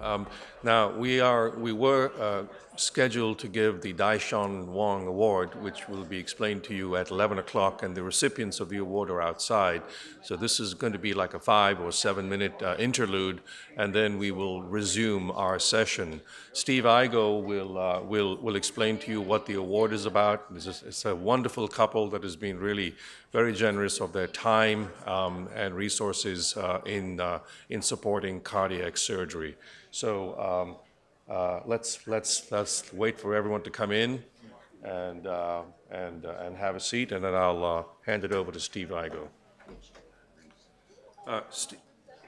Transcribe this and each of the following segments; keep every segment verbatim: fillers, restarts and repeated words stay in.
Um, now, we, are, we were uh, scheduled to give the Dai Shan Wong Award, which will be explained to you at eleven o'clock, and the recipients of the award are outside. So this is going to be like a five or seven minute uh, interlude, and then we will resume our session. Steve Igoe will, uh, will, will explain to you what the award is about. This is, it's a wonderful couple that has been really very generous of their time um, and resources uh, in, uh, in supporting cardiac surgery. So um, uh, let's let's let's wait for everyone to come in, and uh, and uh, and have a seat, and then I'll uh, hand it over to Steve Igoe. Uh, St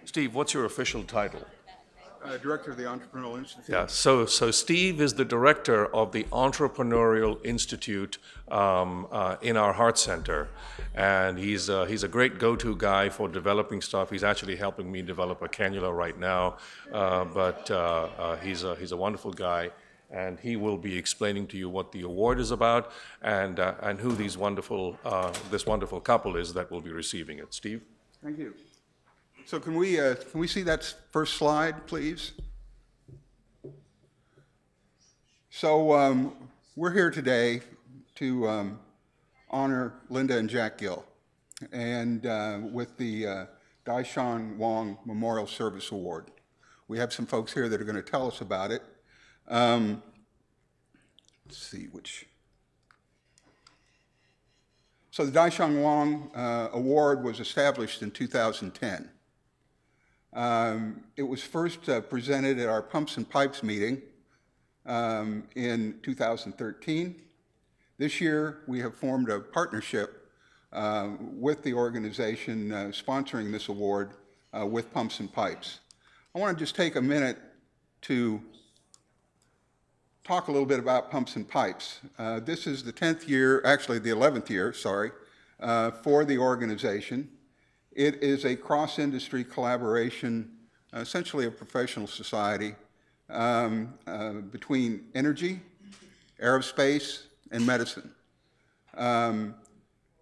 Steve, what's your official title? Uh, director of the Entrepreneurial Institute. Yeah. So so Steve is the director of the Entrepreneurial Institute um, uh, in our Heart Center, and he's uh, he's a great go-to guy for developing stuff. He's actually helping me develop a cannula right now, uh, but uh, uh, he's a, he's a wonderful guy, and he will be explaining to you what the award is about and uh, and who these wonderful uh, this wonderful couple is that will be receiving it. Steve. Thank you. So can we uh, can we see that first slide, please? So um, we're here today to um, honor Linda and Jack Gill, and uh, with the uh, Dai Shan Wong Memorial Service Award. We have some folks here that are going to tell us about it. Um, let's see which. So the Dai Shan Wong uh, Award was established in two thousand ten. Um, it was first uh, presented at our Pumps and Pipes meeting um, in two thousand thirteen. This year, we have formed a partnership uh, with the organization uh, sponsoring this award uh, with Pumps and Pipes. I want to just take a minute to talk a little bit about Pumps and Pipes. Uh, this is the tenth year, actually the eleventh year, sorry, uh, for the organization. It is a cross-industry collaboration, essentially a professional society, um, uh, between energy, aerospace, and medicine. Um,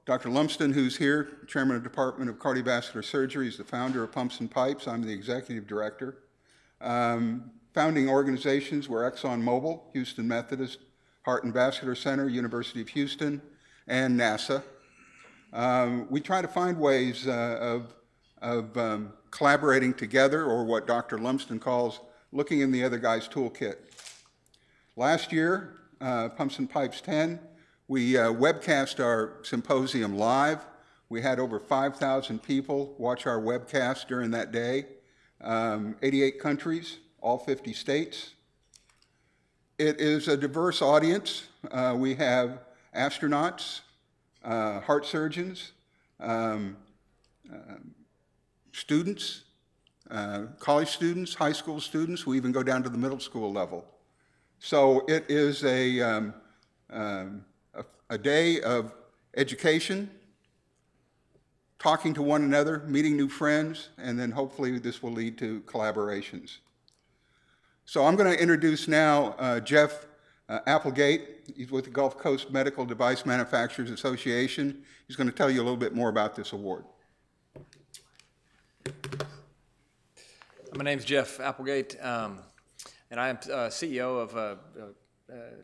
Doctor Lumsden, who's here, Chairman of the Department of Cardiovascular Surgery, is the founder of Pumps and Pipes. I'm the Executive Director. Um, founding organizations were ExxonMobil, Houston Methodist, Heart and Vascular Center, University of Houston, and NASA. Um, we try to find ways uh, of, of um, collaborating together, or what Doctor Lumsden calls looking in the other guy's toolkit. Last year, uh, Pumps and Pipes ten, we uh, webcast our symposium live. We had over five thousand people watch our webcast during that day, um, eighty-eight countries, all fifty states. It is a diverse audience. Uh, we have astronauts, Uh, heart surgeons, um, uh, students, uh, college students, high school students. We even go down to the middle school level. So it is a, um, um, a, a day of education, talking to one another, meeting new friends, and then hopefully this will lead to collaborations. So I'm going to introduce now uh, Jeff Uh, Applegate. He's with the Gulf Coast Medical Device Manufacturers Association. He's going to tell you a little bit more about this award. My name's Jeff Applegate, um, and I am uh, C E O of uh, uh,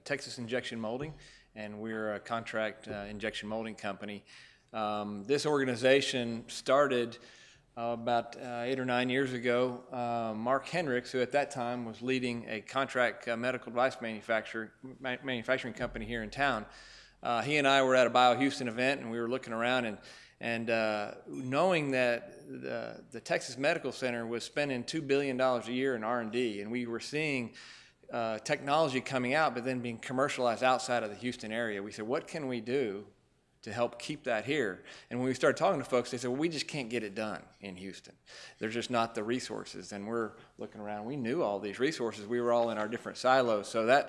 Texas Injection Molding, and we're a contract uh, injection molding company. Um, this organization started Uh, about uh, eight or nine years ago. uh, Mark Hendricks, who at that time was leading a contract uh, medical device manufacturer, ma manufacturing company here in town, uh, he and I were at a BioHouston event, and we were looking around, and, and uh, knowing that the, the Texas Medical Center was spending two billion dollars a year in R and D, and we were seeing uh, technology coming out, but then being commercialized outside of the Houston area, we said, what can we do to help keep that here? And when we started talking to folks, they said, well, we just can't get it done in Houston. There's just not the resources. And we're looking around. We knew all these resources. We were all in our different silos. So that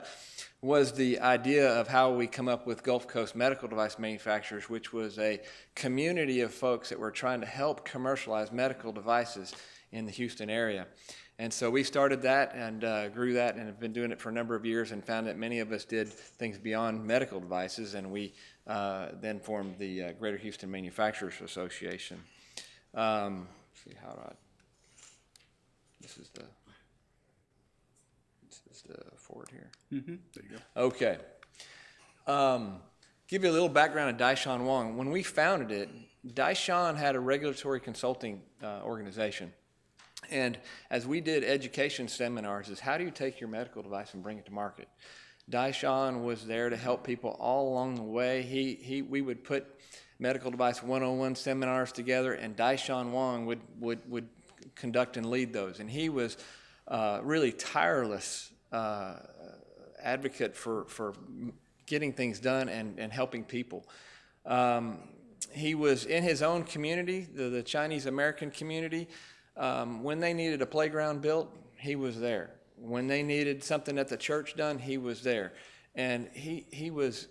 was the idea of how we come up with Gulf Coast Medical Device Manufacturers, which was a community of folks that were trying to help commercialize medical devices in the Houston area. And so we started that and uh, grew that, and have been doing it for a number of years, and found that many of us did things beyond medical devices, and we uh, then formed the uh, Greater Houston Manufacturers Association. Um, let's see how I, this is the just uh, forward here. Mm-hmm. There you go. Okay. Um, give you a little background on Dai Shan Wong. When we founded it, Dai Shan had a regulatory consulting uh, organization. And as we did education seminars, is how do you take your medical device and bring it to market? Dai Shan was there to help people all along the way. He, he, we would put medical device one oh one seminars together, and Dai Shan Wong would, would, would conduct and lead those. And he was uh, really tireless uh, advocate for, for getting things done and, and helping people. Um, he was in his own community, the, the Chinese American community. Um, when they needed a playground built, he was there. When they needed something at the church done, he was there. And he, he was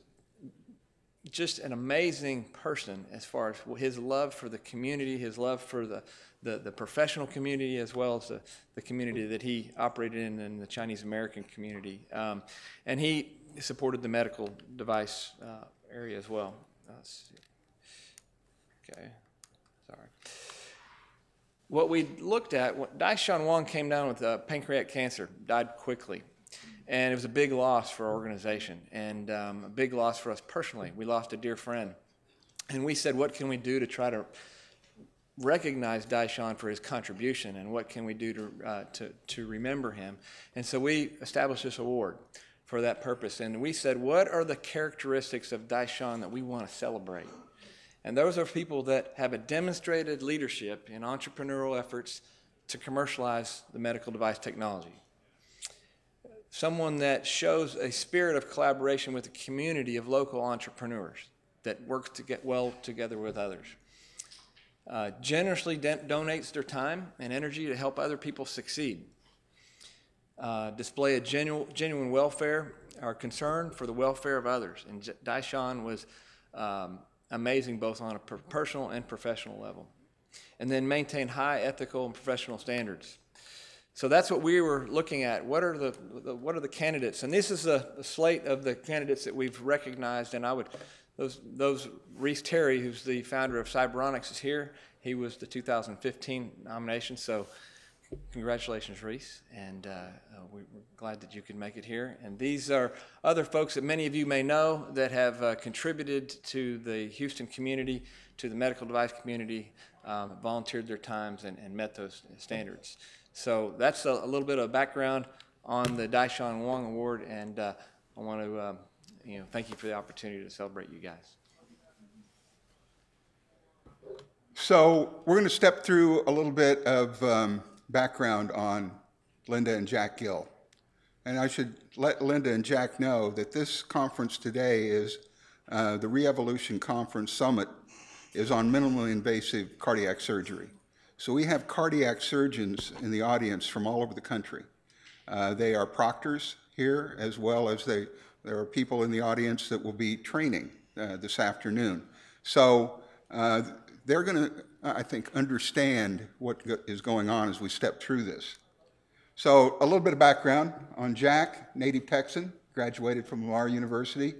just an amazing person as far as his love for the community, his love for the, the, the professional community, as well as the, the community that he operated in, in the Chinese American community. Um, and he supported the medical device uh, area as well. Let's see. Okay, sorry. What we looked at, Dai Shan Wong came down with uh, pancreatic cancer, died quickly. And it was a big loss for our organization and um, a big loss for us personally. We lost a dear friend. And we said, what can we do to try to recognize Dai Shan for his contribution, and what can we do to, uh, to, to remember him? And so we established this award for that purpose. And we said, what are the characteristics of Dai Shan that we want to celebrate? And those are people that have a demonstrated leadership in entrepreneurial efforts to commercialize the medical device technology. Someone that shows a spirit of collaboration with a community of local entrepreneurs that works to get well together with others. Uh, generously donates their time and energy to help other people succeed. Uh, display a genu genuine welfare or concern for the welfare of others. And Dai Shan was um, amazing both on a per personal and professional level. And then maintain high ethical and professional standards. So that's what we were looking at. What are the, the what are the candidates? And this is the, the slate of the candidates that we've recognized. And I would, those those Reese Terry, who's the founder of Cyberonics, is here. He was the two thousand fifteen nomination. So congratulations, Reese, and uh, we're glad that you could make it here. And these are other folks that many of you may know that have uh, contributed to the Houston community, to the medical device community, um, volunteered their times and, and met those standards. So that's a, a little bit of background on the Dai Shan Wong Award, and uh, I want to uh, you know, thank you for the opportunity to celebrate you guys. So we're going to step through a little bit of um, background on Linda and Jack Gill. And I should let Linda and Jack know that this conference today is uh, the Re-Evolution Conference Summit is on minimally invasive cardiac surgery. So we have cardiac surgeons in the audience from all over the country. Uh, they are proctors here, as well as they, there are people in the audience that will be training uh, this afternoon. So uh, they're going to, I think, understand what is going on as we step through this. So a little bit of background on Jack, native Texan, graduated from Lamar University,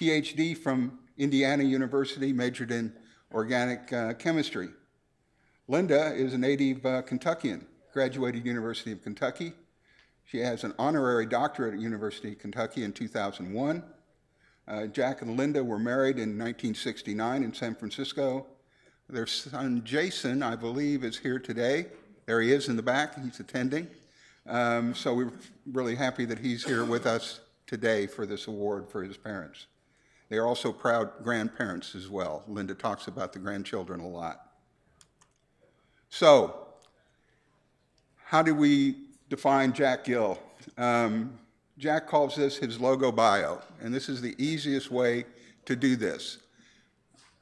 PhD from Indiana University, majored in organic uh, chemistry. Linda is a native uh, Kentuckian, graduated University of Kentucky. She has an honorary doctorate at University of Kentucky in two thousand one. Uh, Jack and Linda were married in nineteen sixty-nine in San Francisco. Their son Jason, I believe, is here today. There he is in the back, he's attending. Um, so we're really happy that he's here with us today for this award for his parents. They are also proud grandparents as well. Linda talks about the grandchildren a lot. So, how do we define Jack Gill? Um, Jack calls this his logo bio, and this is the easiest way to do this.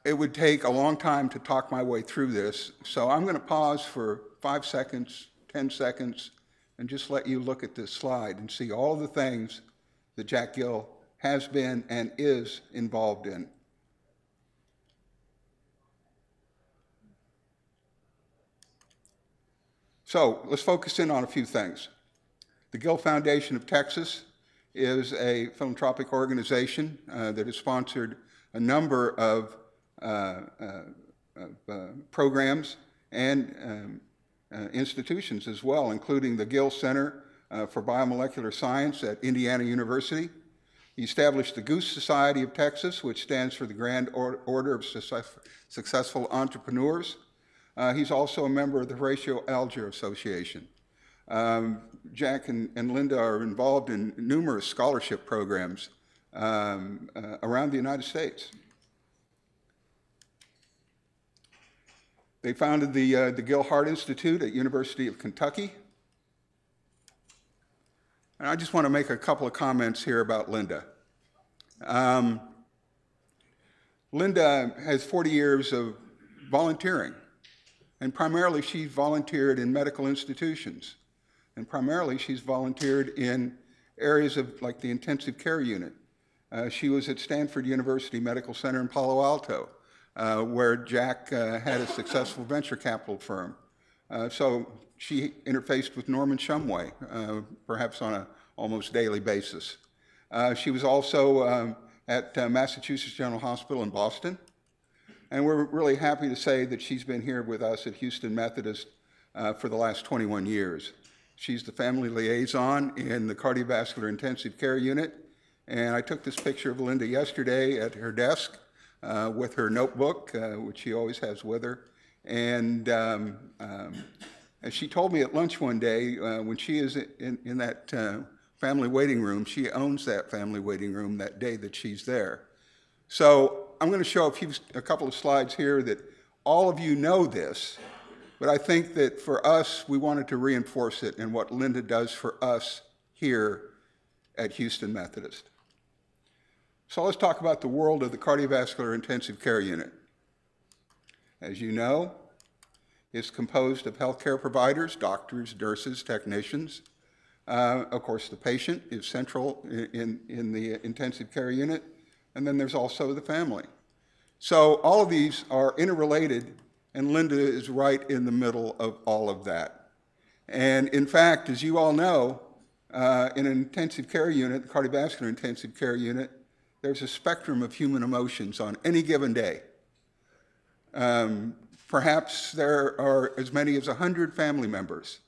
It would take a long time to talk my way through this, so I'm going to pause for five seconds, ten seconds, and just let you look at this slide and see all the things that Jack Gill has been and is involved in. So let's focus in on a few things. The Gill Foundation of Texas is a philanthropic organization uh, that has sponsored a number of, uh, uh, of uh, programs and um, uh, institutions as well, including the Gill Center, uh, for Biomolecular Science at Indiana University. He established the Goose Society of Texas, which stands for the Grand Order of Successful Entrepreneurs. Uh, he's also a member of the Horatio Alger Association. Um, Jack and, and Linda are involved in numerous scholarship programs um, uh, around the United States. They founded the, uh, the Gill Heart Institute at University of Kentucky. And I just want to make a couple of comments here about Linda. Um, Linda has forty years of volunteering, and primarily she's volunteered in medical institutions, and primarily she's volunteered in areas of like the intensive care unit. Uh, she was at Stanford University Medical Center in Palo Alto, uh, where Jack uh, had a successful venture capital firm. Uh, so she interfaced with Norman Shumway, uh, perhaps on an almost daily basis. Uh, she was also um, at uh, Massachusetts General Hospital in Boston. And we're really happy to say that she's been here with us at Houston Methodist uh, for the last twenty-one years. She's the family liaison in the cardiovascular intensive care unit. And I took this picture of Linda yesterday at her desk uh, with her notebook, uh, which she always has with her. And um, um, as she told me at lunch one day, uh, when she is in, in that uh, family waiting room, she owns that family waiting room that day that she's there. So I'm going to show a, few, a couple of slides here that all of you know this, but I think that for us, we wanted to reinforce it in what Linda does for us here at Houston Methodist. So let's talk about the world of the cardiovascular intensive care unit. As you know, it's composed of healthcare providers, doctors, nurses, technicians. Uh, of course, the patient is central in, in the intensive care unit, and then there's also the family. So all of these are interrelated, and Linda is right in the middle of all of that. And in fact, as you all know, uh, in an intensive care unit, the cardiovascular intensive care unit, there's a spectrum of human emotions on any given day. Um, perhaps there are as many as one hundred family members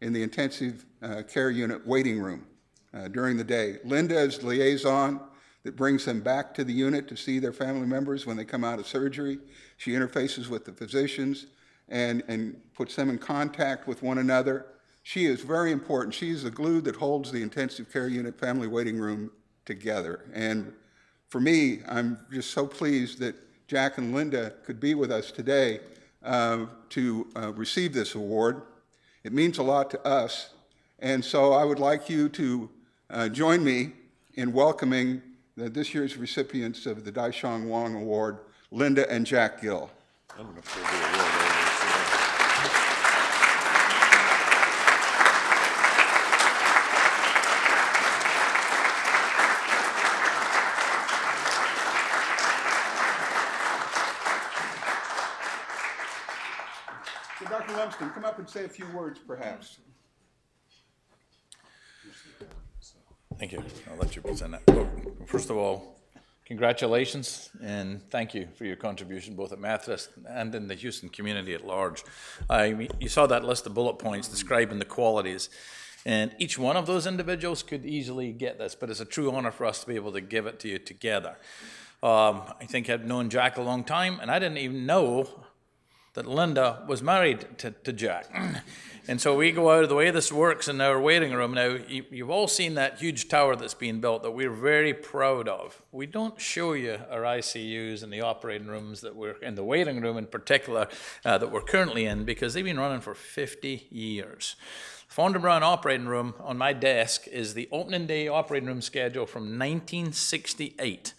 in the intensive uh, care unit waiting room uh, during the day. Linda is the liaison that brings them back to the unit to see their family members when they come out of surgery. She interfaces with the physicians and, and puts them in contact with one another. She is very important. She is the glue that holds the intensive care unit family waiting room together. And for me, I'm just so pleased that Jack and Linda could be with us today uh, to uh, receive this award. It means a lot to us, and so I would like you to uh, join me in welcoming the, this year's recipients of the Dai Shan Wong Award, Linda and Jack Gill. I don't know if they'll do a real name. Come up and say a few words, perhaps. Thank you. I'll let you present that. Well, first of all, congratulations and thank you for your contribution both at Methodist and in the Houston community at large. Uh, you saw that list of bullet points describing the qualities, and each one of those individuals could easily get this, but it's a true honor for us to be able to give it to you together. Um, I think I've known Jack a long time, and I didn't even know that Linda was married to, to Jack. And so we go out of the way this works in our waiting room. Now, you, you've all seen that huge tower that's being built that we're very proud of. We don't show you our I C Us and the operating rooms that we're in, the waiting room in particular, uh, that we're currently in, because they've been running for fifty years. Fonda Brown operating room on my desk is the opening day operating room schedule from nineteen sixty-eight.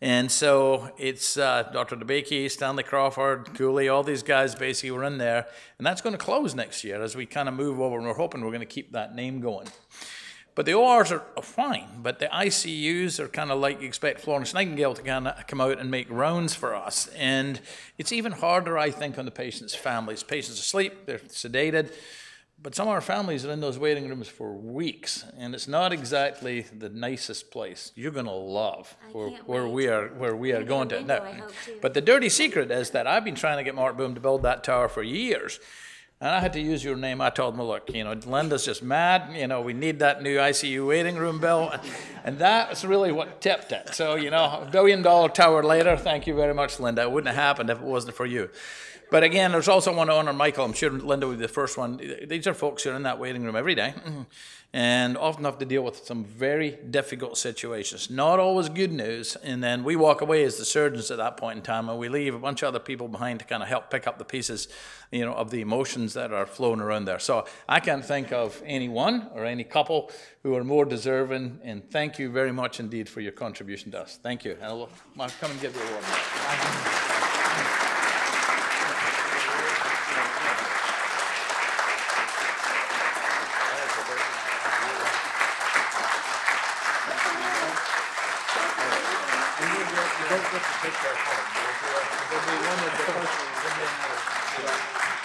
And so it's uh, Doctor DeBakey, Stanley Crawford, Cooley, all these guys basically were in there. And that's going to close next year as we kind of move over, and we're hoping we're going to keep that name going. But the O Rs are, are fine, but the I C Us are kind of like you expect Florence Nightingale to kind of come out and make rounds for us. And it's even harder, I think, on the patient's families. Patients are asleep, they're sedated. But some of our families are in those waiting rooms for weeks, and it's not exactly the nicest place. You're going to love where, where we are, where we are going to. No. But the dirty secret is that I've been trying to get Mark Boom to build that tower for years, And I had to use your name. I told them, look, you know, Linda's just mad. You know, we need that new I C U waiting room bill. And that's really what tipped it. So, you know, a billion dollar tower later, thank you very much, Linda. It wouldn't have happened if it wasn't for you. But again, there's also one to honor Michael. I'm sure Linda would be the first one. These are folks who are in that waiting room every day and often have to deal with some very difficult situations. Not always good news. And then we walk away as the surgeons at that point in time, and we leave a bunch of other people behind to kind of help pick up the pieces, you know, of the emotions that are flowing around there. So I can't think of anyone or any couple who are more deserving. And thank you very much indeed for your contribution to us. Thank you. And I'll come and give you a warm welcome.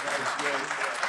Thank you.